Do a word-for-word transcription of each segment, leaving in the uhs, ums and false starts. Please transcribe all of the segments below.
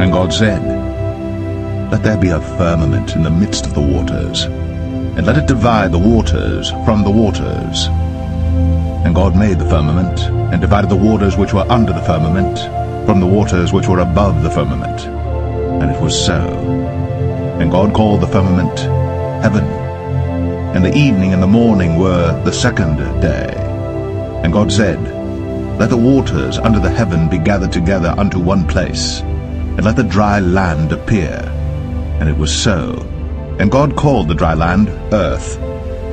And God said, "Let there be a firmament in the midst of the waters, and let it divide the waters from the waters. And God made the firmament, and divided the waters which were under the firmament from the waters which were above the firmament. And it was so. And God called the firmament heaven. And the evening and the morning were the second day. And God said, Let the waters under the heaven be gathered together unto one place, and let the dry land appear. And it was so. And God called the dry land earth,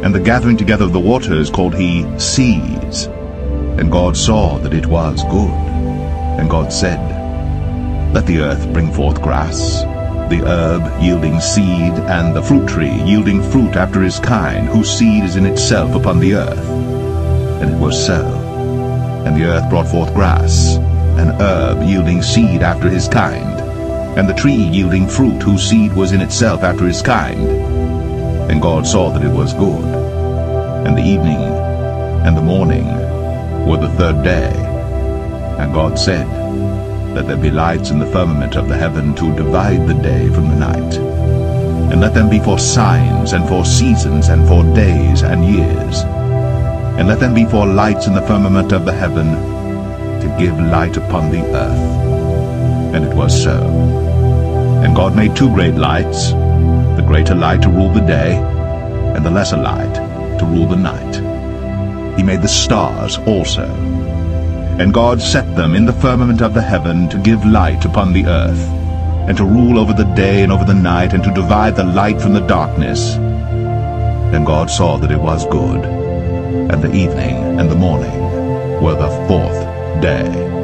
and the gathering together of the waters called he seas. And God saw that it was good. And God said, Let the earth bring forth grass, the herb yielding seed, and the fruit tree yielding fruit after his kind, whose seed is in itself upon the earth. And it was so. And the earth brought forth grass, an herb yielding seed after his kind, and the tree yielding fruit, whose seed was in itself after his kind. And God saw that it was good. And the evening and the morning were the third day. And God said, Let there be lights in the firmament of the heaven to divide the day from the night. And let them be for signs, and for seasons, and for days and years. And let them be for lights in the firmament of the heaven to give light upon the earth. And it was so. And God made two great lights, the greater light to rule the day, and the lesser light to rule the night. He made the stars also. And God set them in the firmament of the heaven to give light upon the earth, and to rule over the day and over the night, and to divide the light from the darkness. And God saw that it was good. And the evening and the morning were the fourth day.